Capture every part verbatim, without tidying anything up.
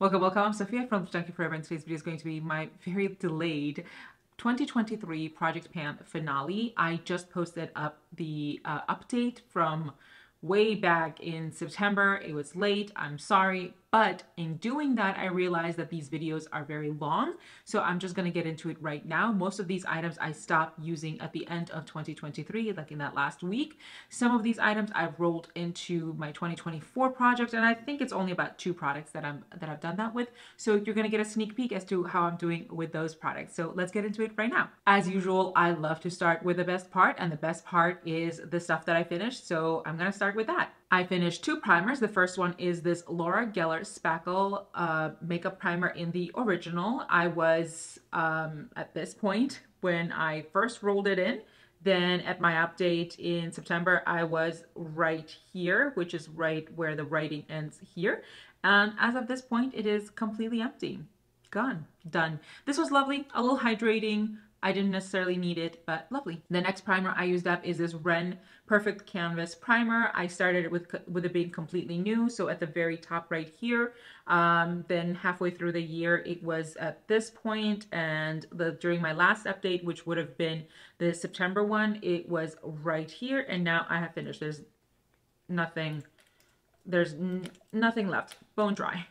Welcome, welcome. I'm Sophia from Lipstick Junkie Forever, and today's video is going to be my very delayed twenty twenty-three Project Pan finale. I just posted up the uh, update from way back in September. It was late, I'm sorry, but in doing that, I realized that these videos are very long, so I'm just gonna get into it right now. Most of these items I stopped using at the end of twenty twenty-three, like in that last week. Some of these items I've rolled into my twenty twenty-four project, and I think it's only about two products that I'm that I've done that with. So you're gonna get a sneak peek as to how I'm doing with those products. So let's get into it right now. As usual, I love to start with the best part, and the best part is the stuff that I finished. So I'm gonna start with that. I finished two primers. The first one is this Laura Geller Spackle uh, makeup primer in the original. I was um, at this point when I first rolled it in. Then at my update in September, I was right here, which is right where the writing ends here. And as of this point, it is completely empty. Gone. Done. This was lovely. A little hydrating. I didn't necessarily need it, but lovely. The next primer I used up is this Ren Perfect Canvas Primer. I started it with, with it being completely new, so at the very top right here. Um, then halfway through the year, it was at this point, and the, during my last update, which would have been the September one, it was right here, and now I have finished. There's nothing, there's n nothing left, bone dry.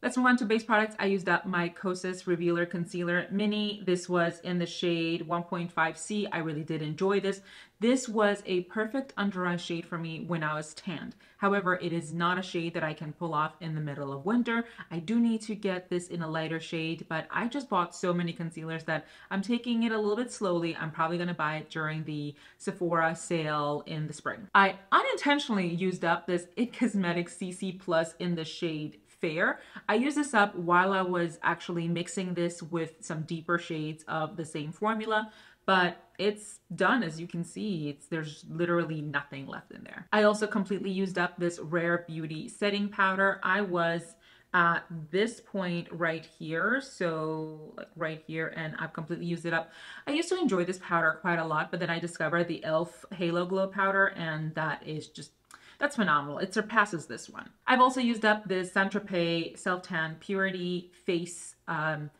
Let's move on to base products. I used up my Kosas Revealer Concealer Mini. This was in the shade one point five C. I really did enjoy this. This was a perfect under eye shade for me when I was tanned. However, it is not a shade that I can pull off in the middle of winter. I do need to get this in a lighter shade, but I just bought so many concealers that I'm taking it a little bit slowly. I'm probably gonna buy it during the Sephora sale in the spring. I unintentionally used up this It Cosmetics C C Plus in the shade Fair. I used this up while I was actually mixing this with some deeper shades of the same formula, but it's done. As you can see, it's there's literally nothing left in there. I also completely used up this Rare Beauty setting powder. I was at this point right here, so like right here, and I've completely used it up. I used to enjoy this powder quite a lot, but then I discovered the Elf Halo Glow powder, and that is just that's phenomenal. It surpasses this one. I've also used up this Saint-Tropez Self Tan Purity Face um,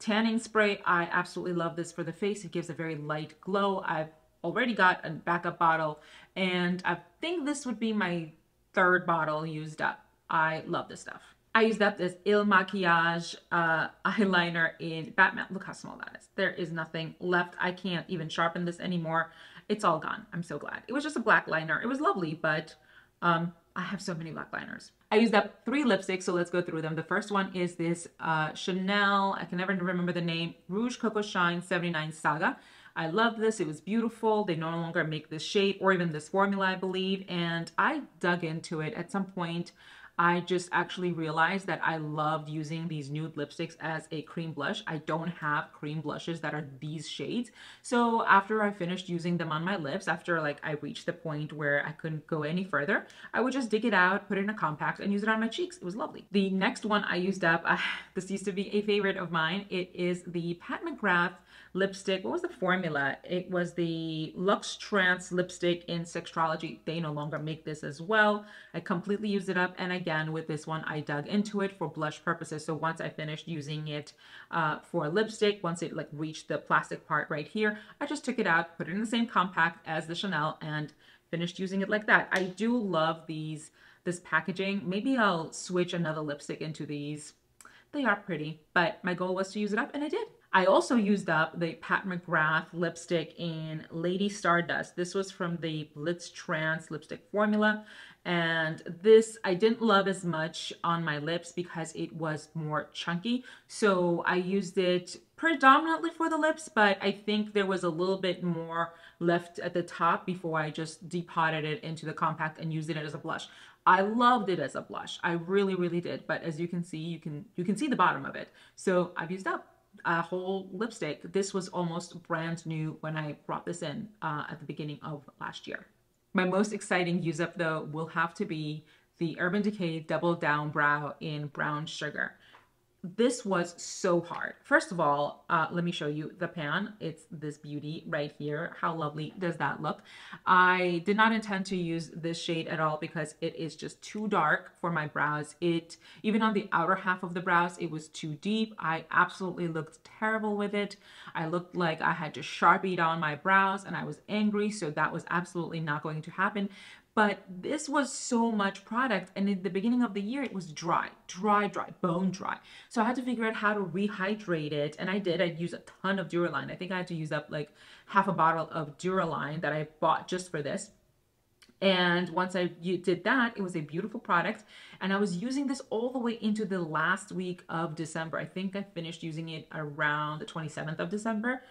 Tanning Spray. I absolutely love this for the face. It gives a very light glow. I've already got a backup bottle, and I think this would be my third bottle used up. I love this stuff. I used up this Il Maquillage uh, eyeliner in Batman. Look how small that is. There is nothing left. I can't even sharpen this anymore. It's all gone. I'm so glad. It was just a black liner. It was lovely, but Um, I have so many black liners. I used up three lipsticks, so let's go through them. The first one is this uh, Chanel, I can never remember the name, Rouge Coco Shine seventy-nine Saga. I love this, it was beautiful. They no longer make this shade or even this formula, I believe, and I dug into it. At some point, I just actually realized that I loved using these nude lipsticks as a cream blush. I don't have cream blushes that are these shades. So after I finished using them on my lips, after like I reached the point where I couldn't go any further, I would just dig it out, put it in a compact, and use it on my cheeks. It was lovely. The next one I used up, uh, this used to be a favorite of mine. It is the Pat McGrath lipstick. What was the formula? It was the Luxe Trance lipstick in Sextrology. They no longer make this as well. I completely used it up, and I again with this one I dug into it for blush purposes. So once I finished using it uh, for lipstick, once it like reached the plastic part right here, I just took it out, put it in the same compact as the Chanel, and finished using it like that. I do love these this packaging. Maybe I'll switch another lipstick into these. They are pretty, but my goal was to use it up, and I did. I also used up the Pat McGrath lipstick in Lady Stardust. This was from the Blitz Trance lipstick formula. And this I didn't love as much on my lips because it was more chunky. So I used it predominantly for the lips, but I think there was a little bit more left at the top before I just depotted it into the compact and used it as a blush. I loved it as a blush. I really, really did. But as you can see, you can, you can see the bottom of it. So I've used up a whole lipstick. This was almost brand new when I brought this in uh, at the beginning of last year. My most exciting use up though will have to be the Urban Decay Double Down Brow in Brown Sugar. This was so hard. First of all, uh, let me show you the pan. It's this beauty right here. How lovely does that look? I did not intend to use this shade at all because it is just too dark for my brows. It, even on the outer half of the brows, it was too deep. I absolutely looked terrible with it. I looked like I had just Sharpied on my brows and I was angry, so that was absolutely not going to happen. But this was so much product, and at the beginning of the year, it was dry, dry, dry, bone dry. So I had to figure out how to rehydrate it, and I did. I used a ton of Duraline. I think I had to use up like half a bottle of Duraline that I bought just for this. And once I did that, it was a beautiful product. And I was using this all the way into the last week of December. I think I finished using it around the twenty-seventh of December.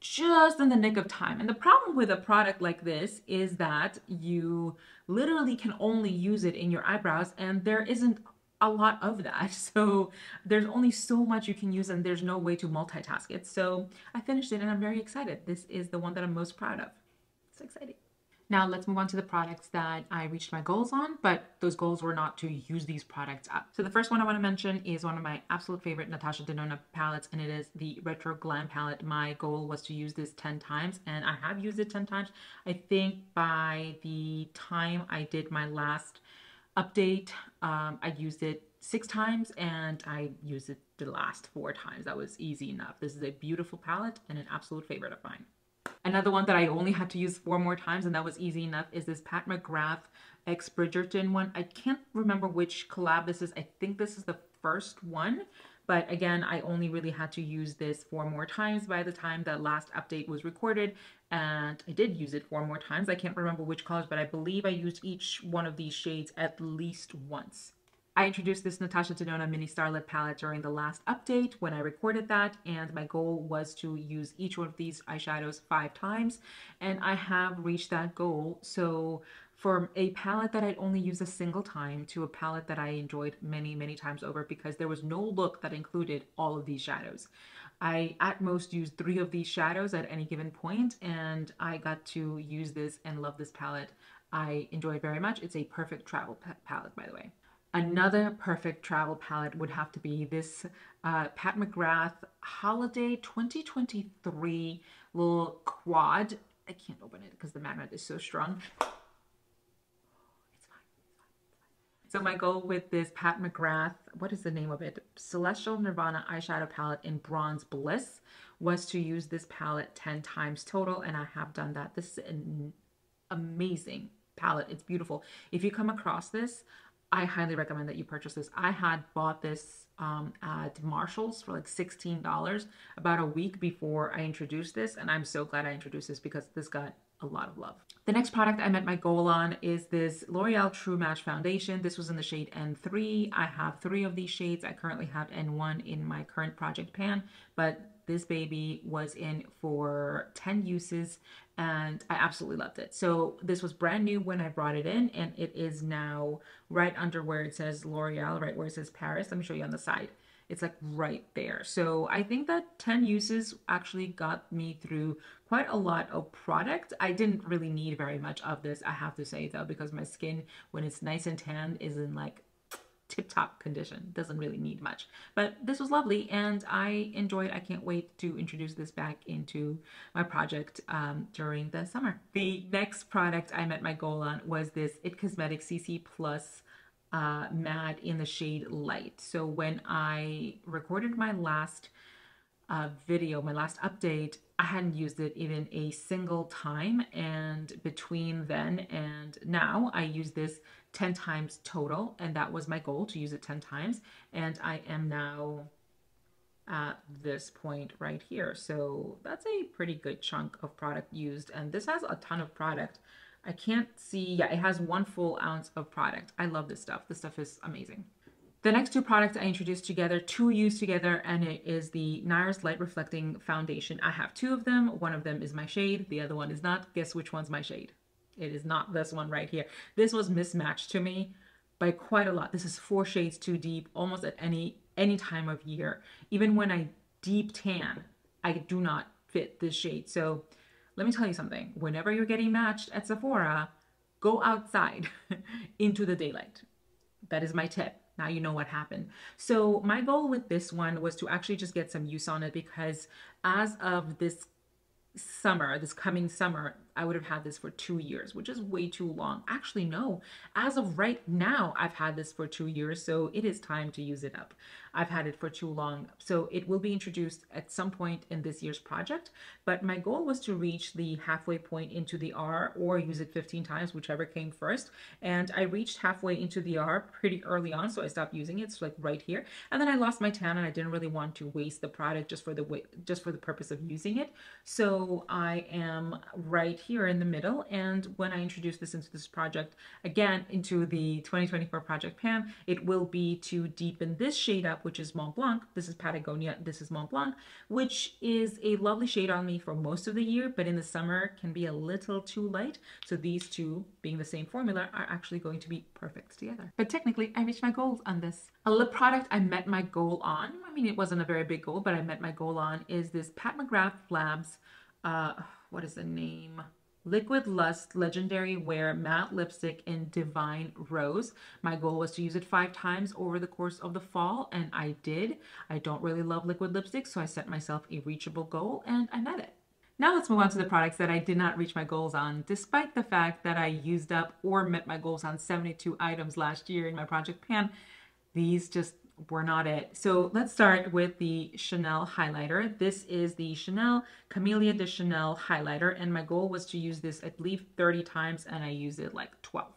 Just in the nick of time. And the problem with a product like this is that you literally can only use it in your eyebrows, and there isn't a lot of that. So there's only so much you can use, and there's no way to multitask it. So I finished it and I'm very excited. This is the one that I'm most proud of. It's exciting. Now let's move on to the products that I reached my goals on, but those goals were not to use these products up. So the first one I want to mention is one of my absolute favorite Natasha Denona palettes, and it is the Retro Glam palette. My goal was to use this ten times, and I have used it ten times. I think by the time I did my last update, um, I used it six times, and I used it the last four times. That was easy enough. This is a beautiful palette and an absolute favorite of mine. Another one that I only had to use four more times, and that was easy enough, is this Pat McGrath X Bridgerton one. I can't remember which collab this is. I think this is the first one, but again, I only really had to use this four more times by the time the last update was recorded, and I did use it four more times. I can't remember which colors, but I believe I used each one of these shades at least once. I introduced this Natasha Denona Mini Starlet palette during the last update when I recorded that, and my goal was to use each one of these eyeshadows five times, and I have reached that goal. So from a palette that I'd only used a single time to a palette that I enjoyed many, many times over, because there was no look that included all of these shadows. I at most used three of these shadows at any given point, and I got to use this and love this palette. I enjoy it very much. It's a perfect travel palette, by the way. Another perfect travel palette would have to be this uh, Pat McGrath Holiday twenty twenty-three little quad. I can't open it because the magnet is so strong. It's fine, it's fine, it's fine. So my goal with this Pat McGrath, what is the name of it? Celestial Nirvana eyeshadow palette in Bronze Bliss was to use this palette ten times total, and I have done that. This is an amazing palette. It's beautiful. If you come across this, I highly recommend that you purchase this. I had bought this um, at Marshalls for like sixteen dollars about a week before I introduced this, and I'm so glad I introduced this because this got a lot of love. The next product I met my goal on is this L'Oreal True Match Foundation. This was in the shade N three. I have three of these shades. I currently have N one in my current Project Pan, but this baby was in for ten uses, and I absolutely loved it. So this was brand new when I brought it in, and it is now right under where it says L'Oreal, right where it says Paris. Let me show you on the side. It's like right there. So I think that ten uses actually got me through quite a lot of product. I didn't really need very much of this, I have to say, though, because my skin, when it's nice and tan, is in like tip-top condition. Doesn't really need much, but this was lovely and I enjoyed. I can't wait to introduce this back into my project um, during the summer. The next product I met my goal on was this It Cosmetics C C Plus uh, Matte in the shade Light. So when I recorded my last uh, video, my last update, I hadn't used it even a single time, and between then and now I used this ten times total, and that was my goal, to use it ten times, and I am now at this point right here. So that's a pretty good chunk of product used, and this has a ton of product. I can't see, yeah, it has one full ounce of product. I love this stuff. This stuff is amazing. The next two products I introduced together, two used together, and it is the NARS Light Reflecting Foundation. I have two of them. One of them is my shade. The other one is not. Guess which one's my shade? It is not this one right here. This was mismatched to me by quite a lot. This is four shades too deep almost at any, any time of year. Even when I deep tan, I do not fit this shade. So let me tell you something. Whenever you're getting matched at Sephora, go outside into the daylight. That is my tip. Now you know what happened. So my goal with this one was to actually just get some use on it, because as of this summer, this coming summer, I would have had this for two years, which is way too long. Actually, no, as of right now, I've had this for two years, so it is time to use it up. I've had it for too long. So it will be introduced at some point in this year's project, but my goal was to reach the halfway point into the R, or use it fifteen times, whichever came first. And I reached halfway into the R pretty early on, so I stopped using it. It's like right here. And then I lost my tan and I didn't really want to waste the product just for the, just for the purpose of using it. So I am right here in the middle, and when I introduce this into this project again, into the twenty twenty-four Project Pan, it will be to deepen this shade up, which is Mont Blanc. This is Patagonia, this is Mont Blanc, which is a lovely shade on me for most of the year, but in the summer can be a little too light. So these two, being the same formula, are actually going to be perfect together. But technically I reached my goals on this. A lip product I met my goal on, I mean it wasn't a very big goal, but I met my goal on, is this Pat McGrath Labs, uh, what is the name? Liquid Lust Legendary Wear Matte Lipstick in Divine Rose. My goal was to use it five times over the course of the fall, and I did. I don't really love liquid lipsticks, so I set myself a reachable goal, and I met it. Now let's move on to the products that I did not reach my goals on, despite the fact that I used up or met my goals on seventy-two items last year in my Project Pan. These just were not it. So let's start with the Chanel highlighter. This is the Chanel Camellia de Chanel highlighter, and my goal was to use this, I believe, thirty times, and I used it like twelve.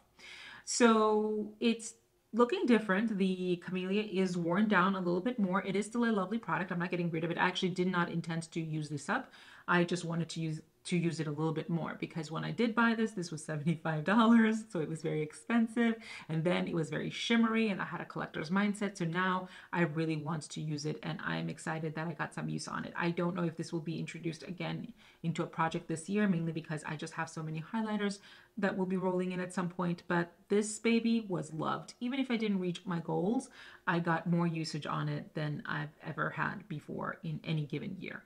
So it's looking different. The Camellia is worn down a little bit more. It is still a lovely product. I'm not getting rid of it. I actually did not intend to use this up. I just wanted to use to use it a little bit more, because when I did buy this, this was seventy-five dollars, so it was very expensive, and then it was very shimmery, and I had a collector's mindset, so now I really want to use it, and I'm excited that I got some use on it. I don't know if this will be introduced again into a project this year, mainly because I just have so many highlighters that will be rolling in at some point, but this baby was loved. Even if I didn't reach my goals, I got more usage on it than I've ever had before in any given year.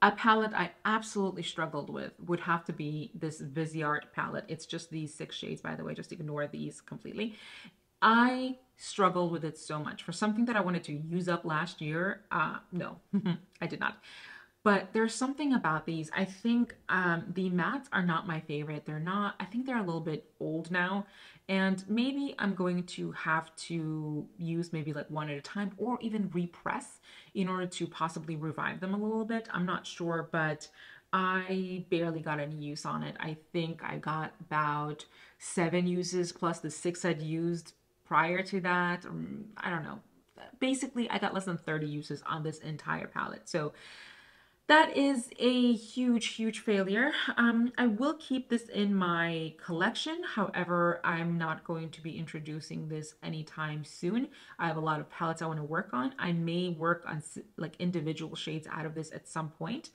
A palette I absolutely struggled with would have to be this Viseart palette. It's just these six shades, by the way, just ignore these completely. I struggled with it so much. For something that I wanted to use up last year, uh, no, I did not. But there's something about these. I think um, the mattes are not my favorite. They're not, I think they're a little bit old now. And maybe I'm going to have to use maybe like one at a time, or even repress in order to possibly revive them a little bit. I'm not sure, but I barely got any use on it. I think I got about seven uses plus the six I'd used prior to that. I don't know. Basically, I got less than thirty uses on this entire palette. So that is a huge, huge failure. Um, I will keep this in my collection. However, I'm not going to be introducing this anytime soon. I have a lot of palettes I want to work on. I may work on like individual shades out of this at some point,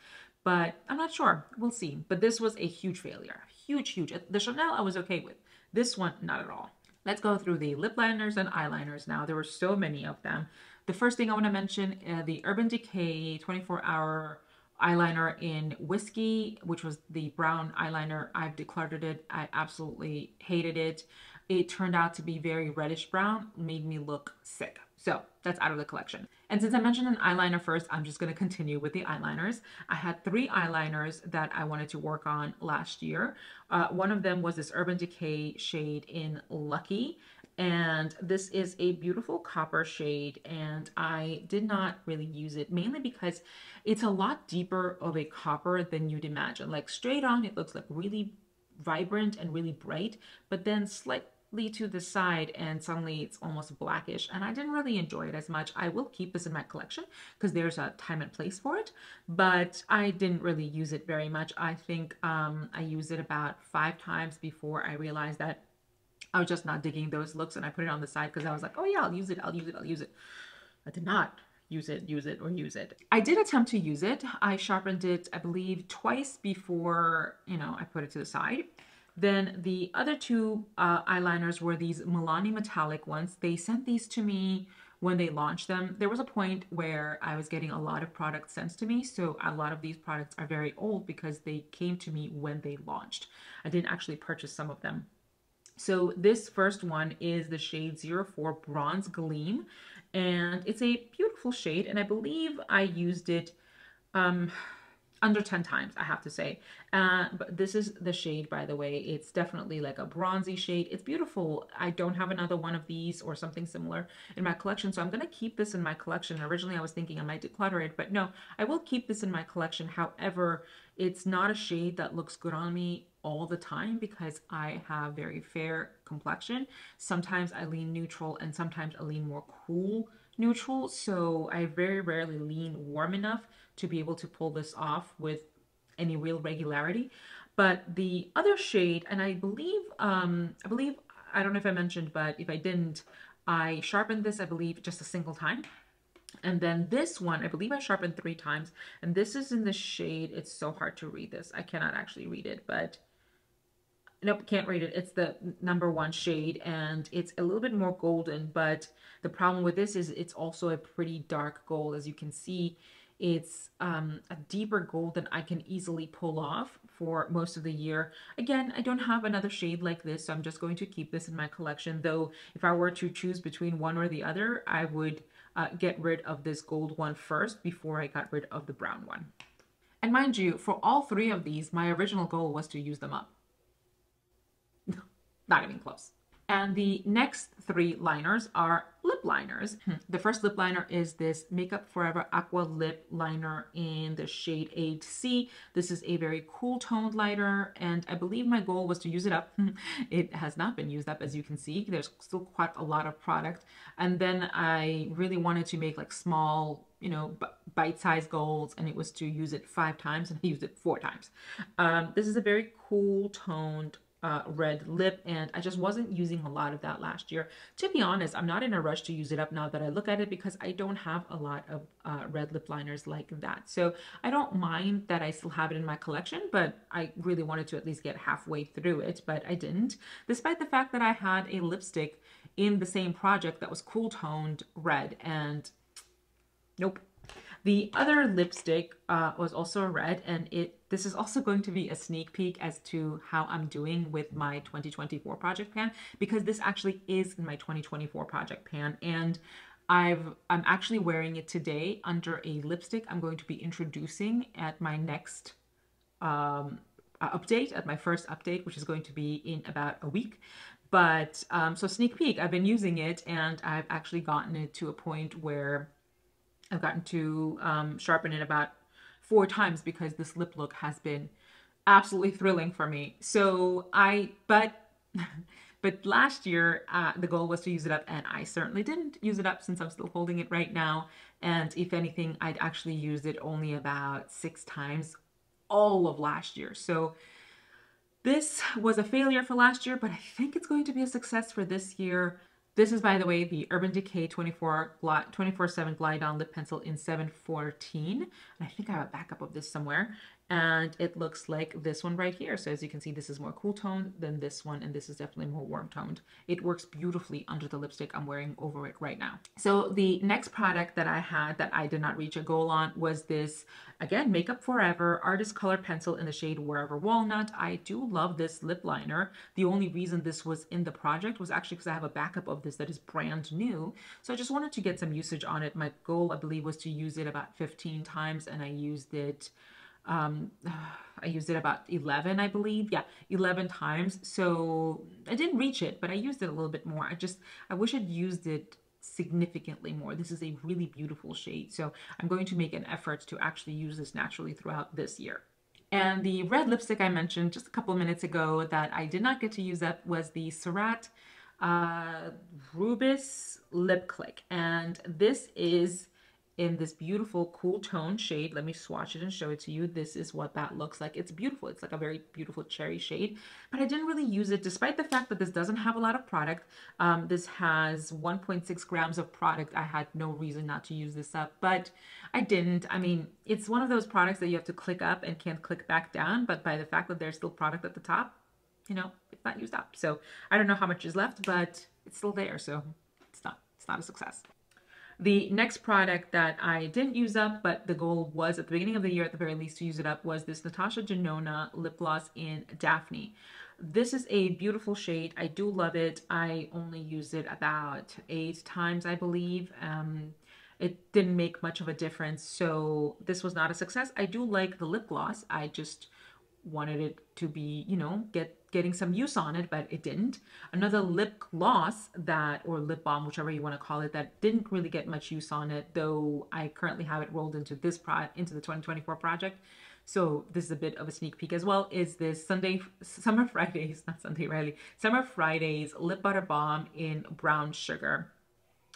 but I'm not sure. We'll see. But this was a huge failure. Huge, huge. The Chanel I was okay with. This one, not at all. Let's go through the lip liners and eyeliners now. There were so many of them. The first thing I want to mention, uh, the Urban Decay twenty-four hour eyeliner in Whiskey, which was the brown eyeliner. I've decluttered it. I absolutely hated it. It turned out to be very reddish brown, made me look sick. So that's out of the collection. And since I mentioned an eyeliner first, I'm just going to continue with the eyeliners. I had three eyeliners that I wanted to work on last year. Uh, one of them was this Urban Decay shade in Lucky. And this is a beautiful copper shade, and I did not really use it, mainly because it's a lot deeper of a copper than you'd imagine. Like straight on, it looks like really vibrant and really bright, but then slightly to the side and suddenly it's almost blackish, and I didn't really enjoy it as much. I will keep this in my collection because there's a time and place for it, but I didn't really use it very much. I think um, I used it about five times before I realized that I was just not digging those looks, and I put it on the side because I was like, oh yeah, I'll use it, I'll use it, I'll use it. I did not use it, use it, or use it. I did attempt to use it. I sharpened it, I believe, twice before, you know, I put it to the side. Then the other two uh, eyeliners were these Milani Metallic ones. They sent these to me when they launched them. There was a point where I was getting a lot of products sent to me, so a lot of these products are very old because they came to me when they launched. I didn't actually purchase some of them. So this first one is the shade zero four Bronze Gleam, and it's a beautiful shade, and I believe I used it um, under ten times, I have to say. Uh, but this is the shade, by the way. It's definitely like a bronzy shade. It's beautiful. I don't have another one of these or something similar in my collection, so I'm going to keep this in my collection. Originally, I was thinking I might declutter it, but no, I will keep this in my collection. However, it's not a shade that looks good on me all the time because I have very fair complexion. Sometimes I lean neutral and sometimes I lean more cool neutral, so I very rarely lean warm enough to be able to pull this off with any real regularity. But the other shade, and I believe, um, I believe, I don't know if I mentioned, but if I didn't, I sharpened this, I believe, just a single time. And then this one, I believe I sharpened three times. And this is in the shade, it's so hard to read this. I cannot actually read it, but nope, can't read it. It's the number one shade, and it's a little bit more golden, but the problem with this is it's also a pretty dark gold. As you can see, it's um, a deeper gold than I can easily pull off for most of the year. Again, I don't have another shade like this, so I'm just going to keep this in my collection, though if I were to choose between one or the other, I would uh, get rid of this gold one first before I got rid of the brown one. And mind you, for all three of these, my original goal was to use them up. Not even close. And the next three liners are lip liners. The first lip liner is this Makeup Forever Aqua Lip Liner in the shade eight C. This is a very cool toned liner, and I believe my goal was to use it up. It has not been used up, as you can see. There's still quite a lot of product. And then I really wanted to make like small, you know, bite-sized goals, and it was to use it five times, and I used it four times. Um, this is a very cool toned Uh, red lip, and I just wasn't using a lot of that last year. To be honest, I'm not in a rush to use it up now that I look at it, because I don't have a lot of uh, red lip liners like that. So I don't mind that I still have it in my collection, but I really wanted to at least get halfway through it, but I didn't. Despite the fact that I had a lipstick in the same project that was cool toned red, and nope. The other lipstick uh, was also a red, and it this is also going to be a sneak peek as to how I'm doing with my twenty twenty-four Project Pan, because this actually is in my twenty twenty-four Project Pan, and I've, I'm actually wearing it today under a lipstick I'm going to be introducing at my next um, update, at my first update, which is going to be in about a week. But, um, so sneak peek, I've been using it, and I've actually gotten it to a point where I've gotten to um, sharpen it about four times, because this lip look has been absolutely thrilling for me. So I, but, but last year uh, the goal was to use it up, and I certainly didn't use it up, since I'm still holding it right now. And if anything, I'd actually used it only about six times all of last year. So this was a failure for last year, but I think it's going to be a success for this year. This is, by the way, the Urban Decay twenty-four seven Glide On Lip Pencil in seven fourteen. And I think I have a backup of this somewhere. And it looks like this one right here. So as you can see, this is more cool toned than this one, and this is definitely more warm toned. It works beautifully under the lipstick I'm wearing over it right now. So the next product that I had that I did not reach a goal on was this, again, Makeup Forever Artist Color Pencil in the shade Wherever Walnut. I do love this lip liner. The only reason this was in the project was actually because I have a backup of this that is brand new. So I just wanted to get some usage on it. My goal, I believe, was to use it about fifteen times, and I used it, um, I used it about eleven, I believe. Yeah, eleven times. So I didn't reach it, but I used it a little bit more. I just, I wish I'd used it significantly more. This is a really beautiful shade. So I'm going to make an effort to actually use this naturally throughout this year. And the red lipstick I mentioned just a couple minutes ago that I did not get to use up was the Surratt uh, Rubis Lip Click. And this is in this beautiful cool tone shade. Let me swatch it and show it to you. This is what that looks like. It's beautiful. It's like a very beautiful cherry shade, but I didn't really use it, despite the fact that this doesn't have a lot of product. Um, this has one point six grams of product. I had no reason not to use this up, but I didn't. I mean, it's one of those products that you have to click up and can't click back down, but by the fact that there's still product at the top, you know, it's not used up. So I don't know how much is left, but it's still there. So it's not, it's not a success. The next product that I didn't use up, but the goal was at the beginning of the year, at the very least, to use it up, was this Natasha Denona Lip Gloss in Daphne. This is a beautiful shade. I do love it. I only used it about eight times, I believe. Um, it didn't make much of a difference, so this was not a success. I do like the lip gloss. I just wanted it to be, you know, get getting some use on it, but it didn't. Another lip gloss that, or lip balm, whichever you want to call it, that didn't really get much use on it, though I currently have it rolled into this pro into the twenty twenty-four project. So this is a bit of a sneak peek as well, is this Sunday, Summer Fridays, not Sunday Riley, Summer Fridays Lip Butter Balm in Brown Sugar.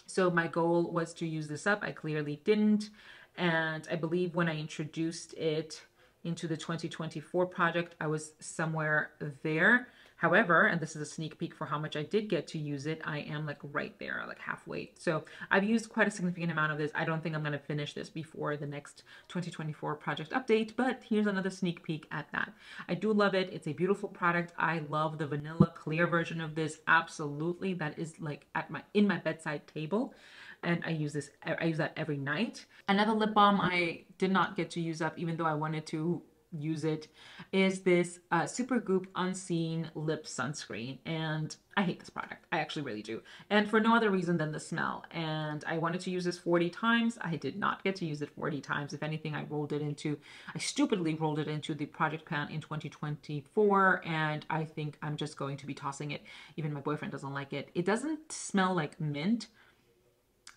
So my goal was to use this up. I clearly didn't. And I believe when I introduced it into the twenty twenty-four project, I was somewhere there. However, and this is a sneak peek for how much I did get to use it, I am like right there, like halfway. So I've used quite a significant amount of this. I don't think I'm going to finish this before the next twenty twenty-four project update, but here's another sneak peek at that. I do love it. It's a beautiful product. I love the vanilla clear version of this. Absolutely. That is like at my, in my bedside table. And I use this, I use that every night. Another lip balm I did not get to use up, even though I wanted to use it, is this uh, Supergoop Unseen Lip Sunscreen. And I hate this product. I actually really do. And for no other reason than the smell. And I wanted to use this forty times. I did not get to use it forty times. If anything, I rolled it into, I stupidly rolled it into the Project Pan in twenty twenty-four. And I think I'm just going to be tossing it. Even my boyfriend doesn't like it. It doesn't smell like mint.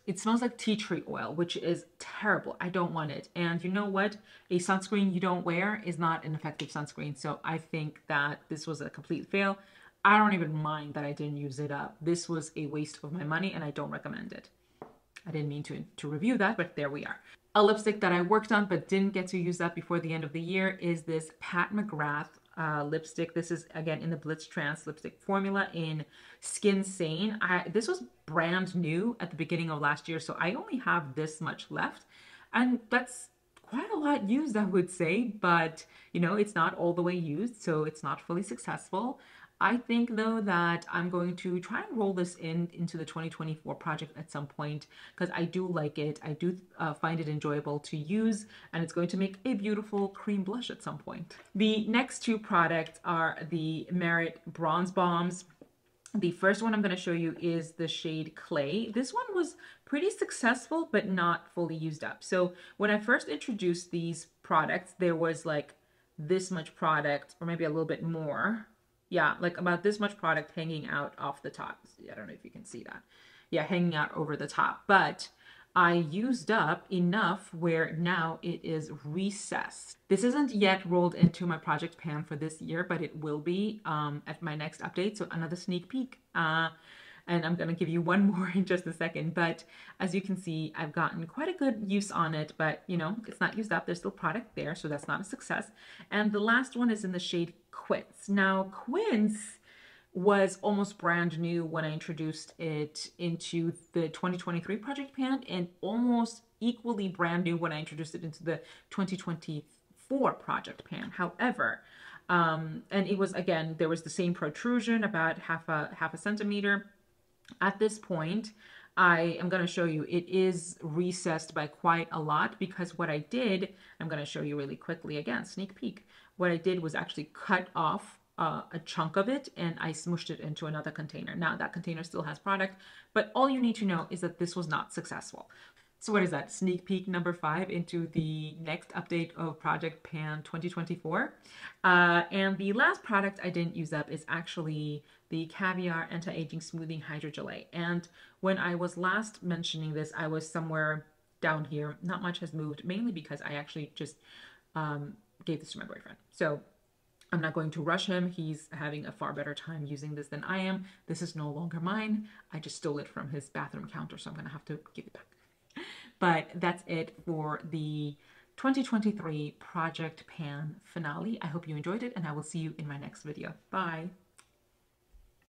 It smells like tea tree oil, which is terrible. I don't want it. And you know what? A sunscreen you don't wear is not an effective sunscreen. So I think that this was a complete fail. I don't even mind that I didn't use it up. This was a waste of my money and I don't recommend it. I didn't mean to, to review that, but there we are. A lipstick that I worked on but didn't get to use up before the end of the year is this Pat McGrath Uh, lipstick. This is again in the Blitz Trance lipstick formula in Skin Sane. I, this was brand new at the beginning of last year, so I only have this much left, and that's quite a lot used, I would say, but you know, it's not all the way used, so it's not fully successful. I think though that I'm going to try and roll this in into the twenty twenty-four project at some point, because I do like it. I do uh, find it enjoyable to use, and it's going to make a beautiful cream blush at some point. The next two products are the Merit Bronze Bombs. The first one I'm going to show you is the shade Clay. This one was pretty successful, but not fully used up. So when I first introduced these products, there was like this much product, or maybe a little bit more. Yeah, like about this much product hanging out off the top. I don't know if you can see that. Yeah, hanging out over the top. But I used up enough where now it is recessed. This isn't yet rolled into my Project Pan for this year, but it will be um, at my next update. So another sneak peek. Uh, and I'm going to give you one more in just a second. But as you can see, I've gotten quite a good use on it. But, you know, it's not used up. There's still product there. So that's not a success. And the last one is in the shade Quince. Now, Quince was almost brand new when I introduced it into the twenty twenty-three Project Pan, and almost equally brand new when I introduced it into the twenty twenty-four Project Pan. However, um, and it was, again, there was the same protrusion, about half a, half a centimeter. At this point, I am going to show you, it is recessed by quite a lot, because what I did, I'm going to show you really quickly again, sneak peek. What I did was actually cut off uh, a chunk of it and I smooshed it into another container. Now that container still has product, but all you need to know is that this was not successful. So what is that? Sneak peek number five into the next update of Project Pan twenty twenty-four. Uh, and the last product I didn't use up is actually the Caviar Anti-Aging Smoothing Hydrogelé. And when I was last mentioning this, I was somewhere down here. Not much has moved, mainly because I actually just um, gave this to my boyfriend. So I'm not going to rush him. He's having a far better time using this than I am. This is no longer mine. I just stole it from his bathroom counter, so I'm going to have to give it back. But that's it for the twenty twenty-three Project Pan finale. I hope you enjoyed it, and I will see you in my next video. Bye.